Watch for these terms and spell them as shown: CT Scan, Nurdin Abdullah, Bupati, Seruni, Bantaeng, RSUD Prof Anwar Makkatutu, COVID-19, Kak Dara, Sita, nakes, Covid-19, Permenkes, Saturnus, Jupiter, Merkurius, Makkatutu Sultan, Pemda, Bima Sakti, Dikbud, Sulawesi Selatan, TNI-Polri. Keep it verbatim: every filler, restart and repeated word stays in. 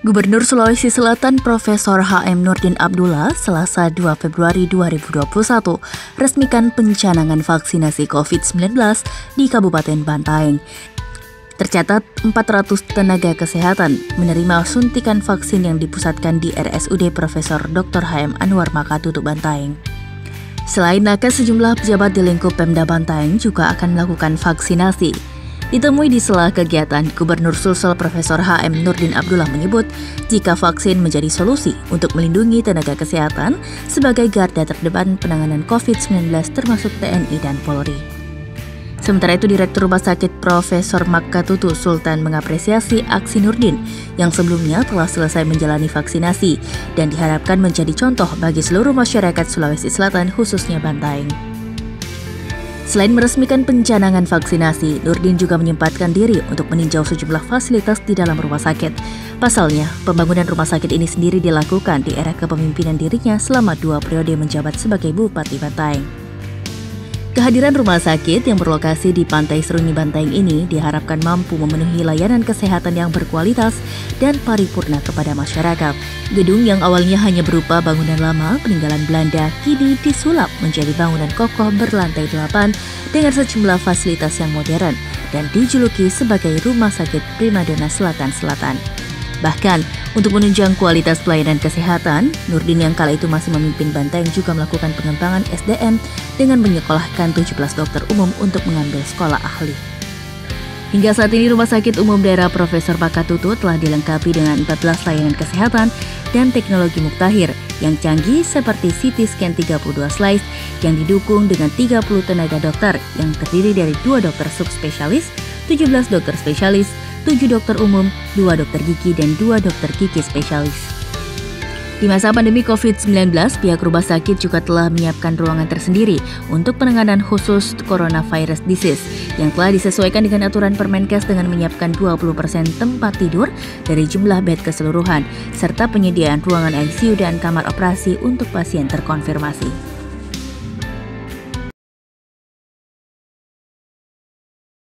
Gubernur Sulawesi Selatan Profesor H M Nurdin Abdullah Selasa dua Februari dua ribu dua puluh satu resmikan pencanangan vaksinasi covid sembilan belas di Kabupaten Bantaeng. Tercatat empat ratus tenaga kesehatan menerima suntikan vaksin yang dipusatkan di R S U D Profesor Doktor H M Anwar Makkatutu Bantaeng. Selain nakes, sejumlah pejabat di lingkup Pemda Bantaeng juga akan melakukan vaksinasi. Ditemui di sela kegiatan, Gubernur Sulsel Profesor H M Nurdin Abdullah menyebut jika vaksin menjadi solusi untuk melindungi tenaga kesehatan sebagai garda terdepan penanganan covid sembilan belas termasuk T N I dan Polri. Sementara itu, Direktur Rumah Sakit Profesor Makkatutu Sultan mengapresiasi aksi Nurdin yang sebelumnya telah selesai menjalani vaksinasi dan diharapkan menjadi contoh bagi seluruh masyarakat Sulawesi Selatan khususnya Bantaeng. Selain meresmikan pencanangan vaksinasi, Nurdin juga menyempatkan diri untuk meninjau sejumlah fasilitas di dalam rumah sakit. Pasalnya, pembangunan rumah sakit ini sendiri dilakukan di era kepemimpinan dirinya selama dua periode menjabat sebagai Bupati Bantaeng. Kehadiran rumah sakit yang berlokasi di Pantai Seruni Bantaeng ini diharapkan mampu memenuhi layanan kesehatan yang berkualitas dan paripurna kepada masyarakat. Gedung yang awalnya hanya berupa bangunan lama peninggalan Belanda kini disulap menjadi bangunan kokoh berlantai delapan dengan sejumlah fasilitas yang modern dan dijuluki sebagai Rumah Sakit Primadona Selatan-Selatan. Bahkan, untuk menunjang kualitas pelayanan kesehatan, Nurdin yang kala itu masih memimpin Bantaeng juga melakukan pengembangan S D M dengan menyekolahkan tujuh belas dokter umum untuk mengambil sekolah ahli. Hingga saat ini, Rumah Sakit Umum Daerah Profesor Makkatutu telah dilengkapi dengan empat belas layanan kesehatan dan teknologi muktahir yang canggih seperti C T Scan tiga puluh dua slice yang didukung dengan tiga puluh tenaga dokter yang terdiri dari dua dokter subspesialis, tujuh belas dokter spesialis, tujuh dokter umum, dua dokter gigi, dan dua dokter gigi spesialis. Di masa pandemi covid sembilan belas, pihak rumah sakit juga telah menyiapkan ruangan tersendiri untuk penanganan khusus coronavirus disease yang telah disesuaikan dengan aturan Permenkes dengan menyiapkan dua puluh persen tempat tidur dari jumlah bed keseluruhan, serta penyediaan ruangan I C U dan kamar operasi untuk pasien terkonfirmasi.